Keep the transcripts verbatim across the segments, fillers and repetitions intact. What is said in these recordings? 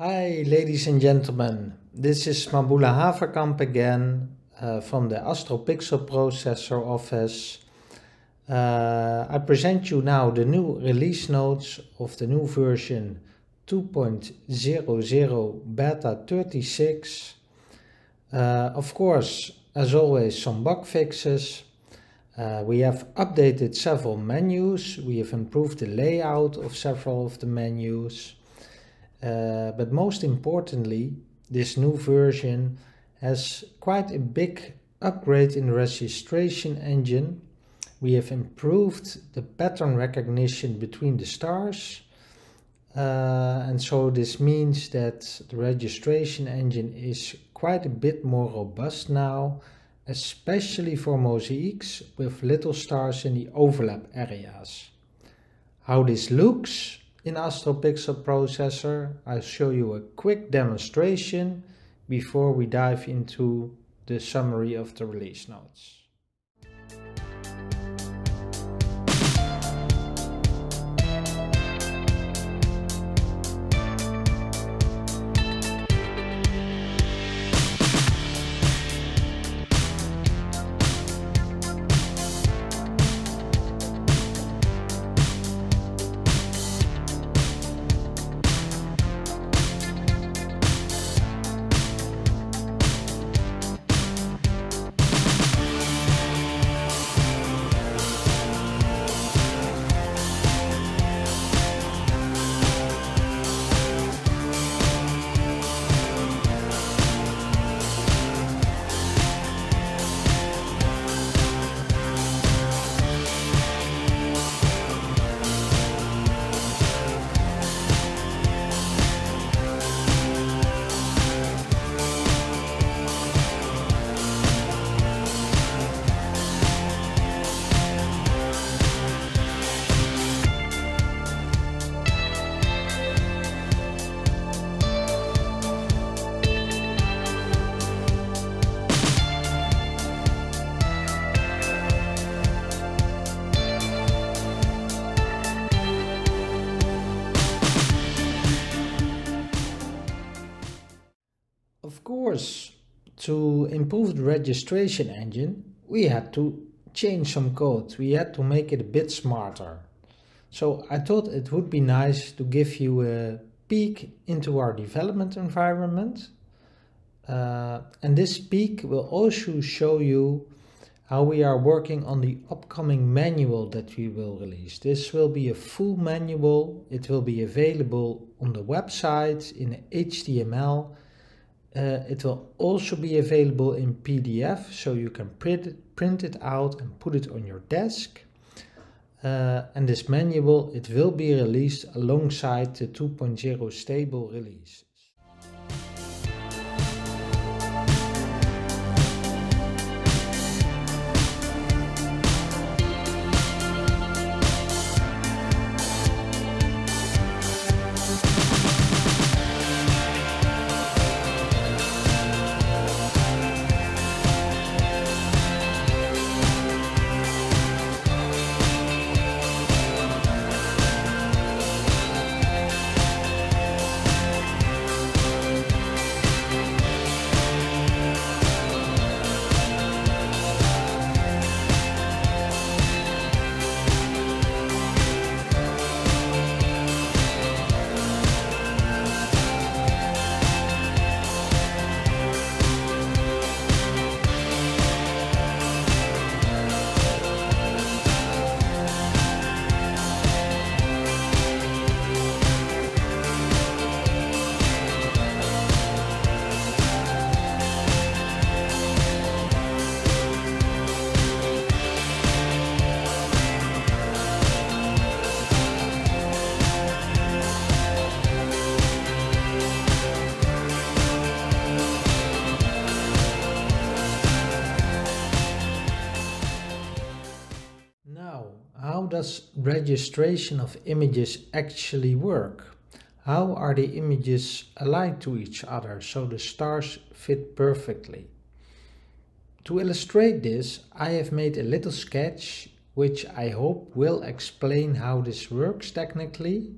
Hi ladies and gentlemen, this is Mabula Haverkamp again uh, from the Astro Pixel Processor office. Uh, I present you now the new release notes of the new version two point zero zero beta thirty-six. Uh, of course, as always, some bug fixes. Uh, we have updated several menus, we have improved the layout of several of the menus. Uh, but most importantly, this new version has quite a big upgrade in the registration engine. We have improved the pattern recognition between the stars. Uh, and so this means that the registration engine is quite a bit more robust now, especially for mosaics with little stars in the overlap areas. How this looks in Astro Pixel Processor, I'll show you a quick demonstration before we dive into the summary of the release notes. Of course, to improve the registration engine, we had to change some code. We had to make it a bit smarter. So I thought it would be nice to give you a peek into our development environment. Uh, and this peek will also show you how we are working on the upcoming manual that we will release. This will be a full manual. It will be available on the website in H T M L. Uh, it will also be available in P D F, so you can print it, print it out and put it on your desk. Uh, and this manual, it will be released alongside the two point zero stable release. How does registration of images actually work? How are the images aligned to each other so the stars fit perfectly? To illustrate this, I have made a little sketch which I hope will explain how this works technically,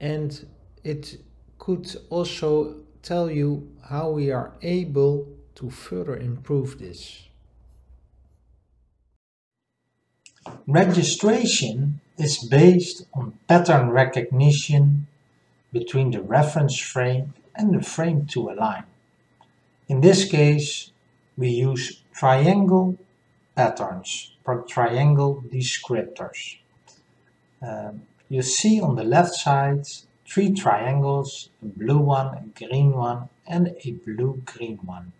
and it could also tell you how we are able to further improve this. Registration is based on pattern recognition between the reference frame and the frame to align. In this case, we use triangle patterns or triangle descriptors. Um, you see on the left side three triangles, a blue one, a green one, and a blue-green one.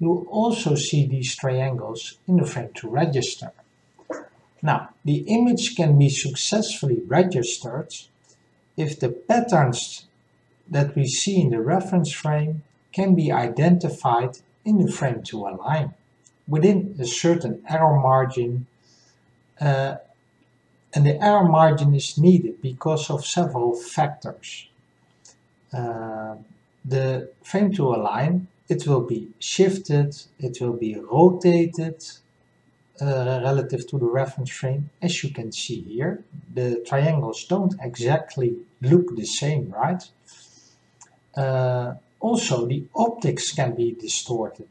You also see these triangles in the frame to register. Now, the image can be successfully registered if the patterns that we see in the reference frame can be identified in the frame to align within a certain error margin, uh, and the error margin is needed because of several factors. Uh, the frame to align, it will be shifted, it will be rotated uh, relative to the reference frame. As you can see here, the triangles don't exactly look the same, right? Uh, also, the optics can be distorted.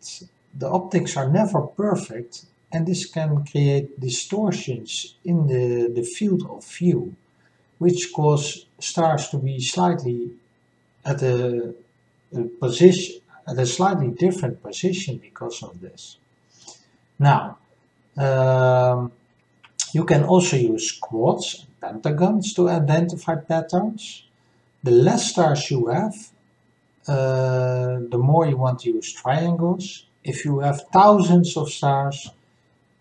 The optics are never perfect, and this can create distortions in the, the field of view, which cause stars to be slightly at a, a position, at a slightly different position because of this. Now, um, you can also use quads and pentagons to identify patterns. The less stars you have, uh, the more you want to use triangles. If you have thousands of stars,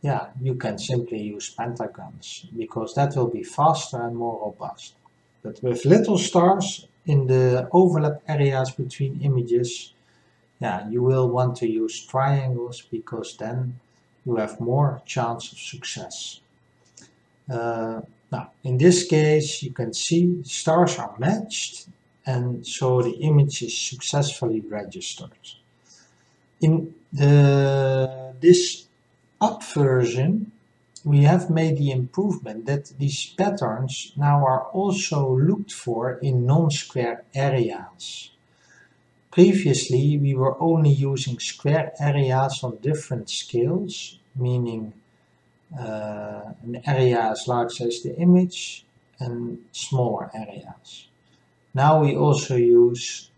yeah, you can simply use pentagons, because that will be faster and more robust. But with little stars in the overlap areas between images, yeah, you will want to use triangles, because then you have more chance of success. Uh, now, in this case, you can see stars are matched, and so the image is successfully registered. In the, this up version, we have made the improvement that these patterns now are also looked for in non-square areas. Previously, we were only using square areas on different scales, meaning uh, an area as large as the image and smaller areas. Now we also use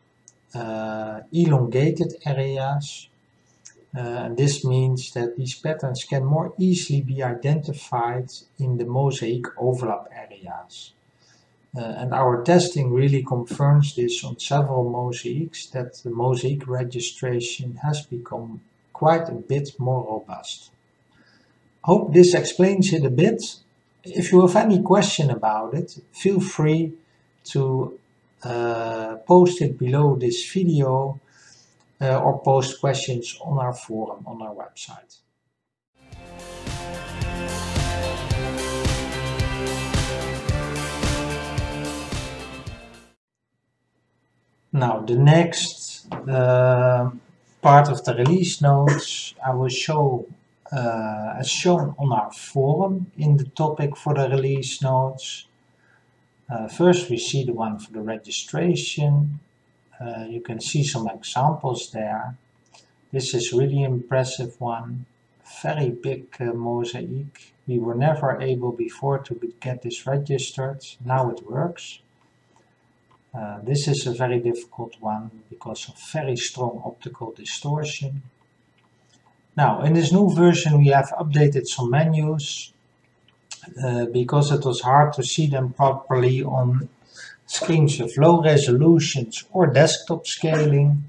uh, elongated areas. Uh, this means that these patterns can more easily be identified in the mosaic overlap areas. Uh, and our testing really confirms this on several mosaics, that the mosaic registration has become quite a bit more robust. Hope this explains it a bit. If you have any question about it, feel free to uh, post it below this video. Uh, or post questions on our forum on our website. Now, the next uh, part of the release notes I will show uh, as shown on our forum in the topic for the release notes. Uh, first we see the one for the registration. Uh, you can see some examples there. This is really impressive one, very big uh, mosaic. We were never able before to get this registered. Now it works. Uh, this is a very difficult one because of very strong optical distortion. Now, in this new version we have updated some menus uh, because it was hard to see them properly on screens of low resolutions or desktop scaling.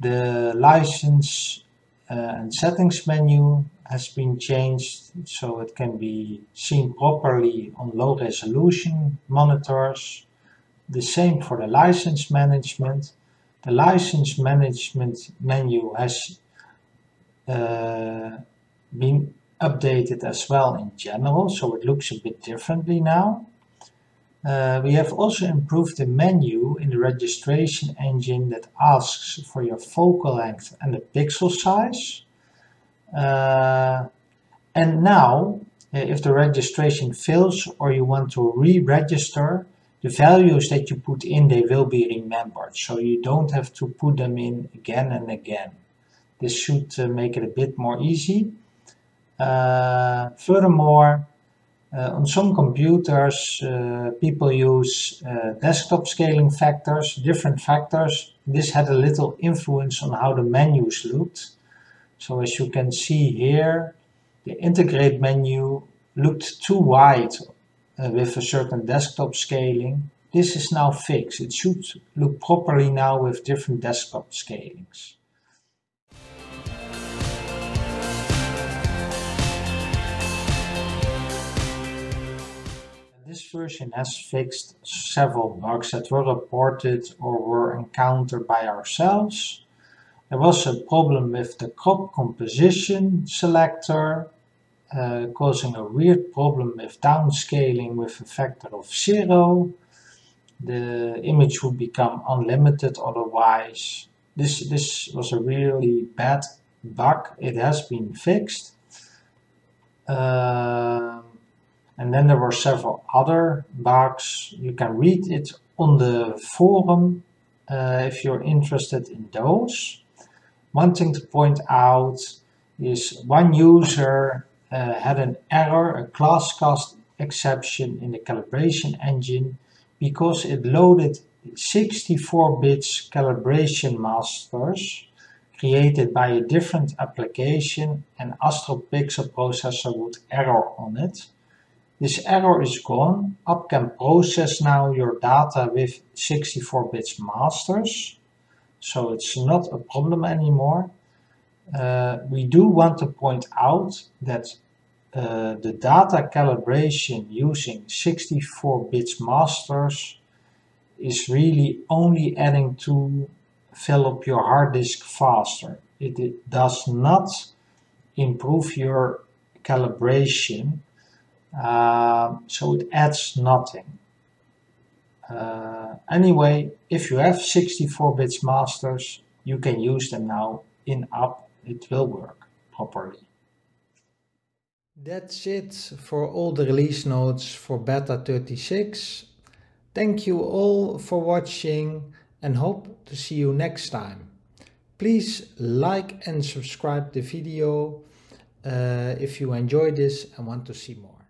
The license uh, and settings menu has been changed so it can be seen properly on low resolution monitors. The same for the license management. The license management menu has uh, been updated as well in general, so it looks a bit differently now. Uh, we have also improved the menu in the registration engine that asks for your focal length and the pixel size. Uh, and now, if the registration fails or you want to re-register, the values that you put in, they will be remembered, so you don't have to put them in again and again. This should uh, make it a bit more easy. Uh, furthermore, uh, on some computers uh, people use uh, desktop scaling factors, different factors. This had a little influence on how the menus looked. So as you can see here, the integrate menu looked too wide uh, with a certain desktop scaling. This is now fixed. It should look properly now with different desktop scalings. This version has fixed several bugs that were reported or were encountered by ourselves. There was a problem with the crop composition selector, uh, causing a weird problem with downscaling with a factor of zero. The image would become unlimited otherwise. This, this was a really bad bug. It has been fixed. Uh, And then there were several other bugs. You can read it on the forum uh, if you're interested in those. One thing to point out is one user uh, had an error, a class cast exception in the calibration engine because it loaded sixty-four bits calibration masters created by a different application, and Astro Pixel Processor would error on it. This error is gone. App can process now your data with sixty-four bits masters, so it's not a problem anymore. Uh, we do want to point out that uh, the data calibration using sixty-four bits masters is really only adding to fill up your hard disk faster. It, it does not improve your calibration. Uh, so it adds nothing. Uh, anyway, if you have sixty-four bits masters, you can use them now in app. It will work properly. That's it for all the release notes for beta thirty-six. Thank you all for watching and hope to see you next time. Please like and subscribe the video uh, if you enjoy this and want to see more.